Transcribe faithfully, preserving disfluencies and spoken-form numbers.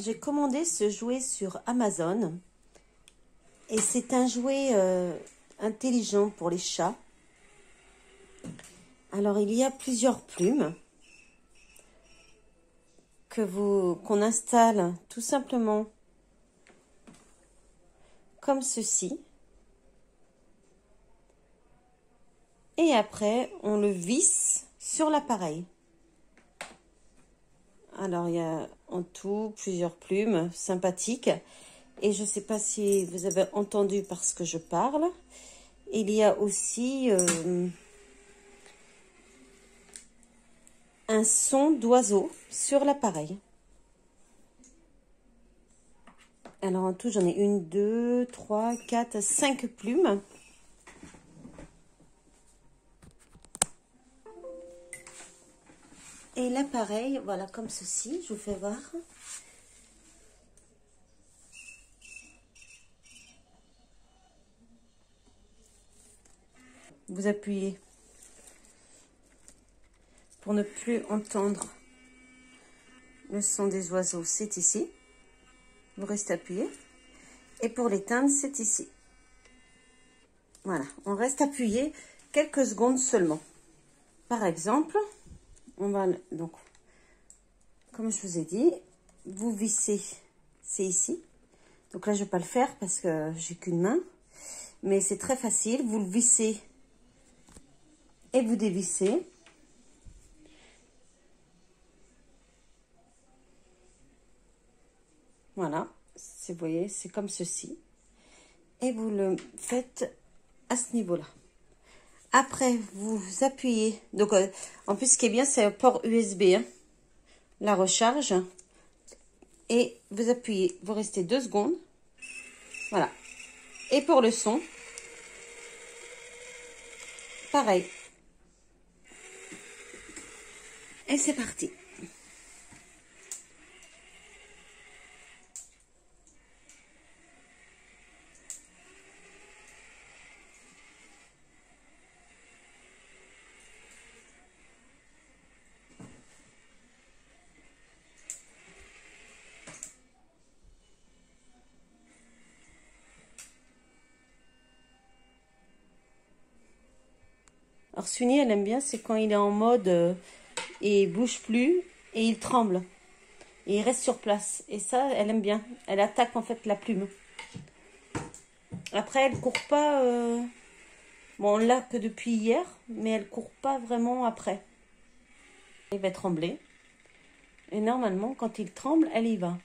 j'ai commandé ce jouet sur Amazon. Et c'est un jouet euh, intelligent pour les chats. Alors, il y a plusieurs plumes que vous qu'on installe tout simplement comme ceci. Et après, on le visse sur l'appareil. Alors, il y a en tout plusieurs plumes sympathiques. Et je ne sais pas si vous avez entendu parce que je parle. Il y a aussi euh, un son d'oiseau sur l'appareil. Alors, en tout, j'en ai une, deux, trois, quatre, cinq plumes. Et l'appareil, voilà, comme ceci, je vous fais voir. Vous appuyez pour ne plus entendre le son des oiseaux, c'est ici. Vous restez appuyé. Et pour l'éteindre, c'est ici. Voilà, on reste appuyé quelques secondes seulement. Par exemple... On va, donc, comme je vous ai dit, vous vissez, c'est ici. Donc là, je ne vais pas le faire parce que j'ai qu'une main. Mais c'est très facile. Vous le vissez et vous dévissez. Voilà. Vous voyez, c'est comme ceci. Et vous le faites à ce niveau-là. Après, vous appuyez. Donc, euh, en plus, ce qui est bien, c'est le port U S B. Hein, la recharge. Et vous appuyez. Vous restez deux secondes. Voilà. Et pour le son, pareil. Et c'est parti. Alors, Sunny, elle aime bien, c'est quand il est en mode euh, et il bouge plus et il tremble. Et il reste sur place. Et ça, elle aime bien. Elle attaque en fait la plume. Après, elle ne court pas. Euh... Bon, on l'a que depuis hier, mais elle ne court pas vraiment après. Il va trembler. Et normalement, quand il tremble, elle y va.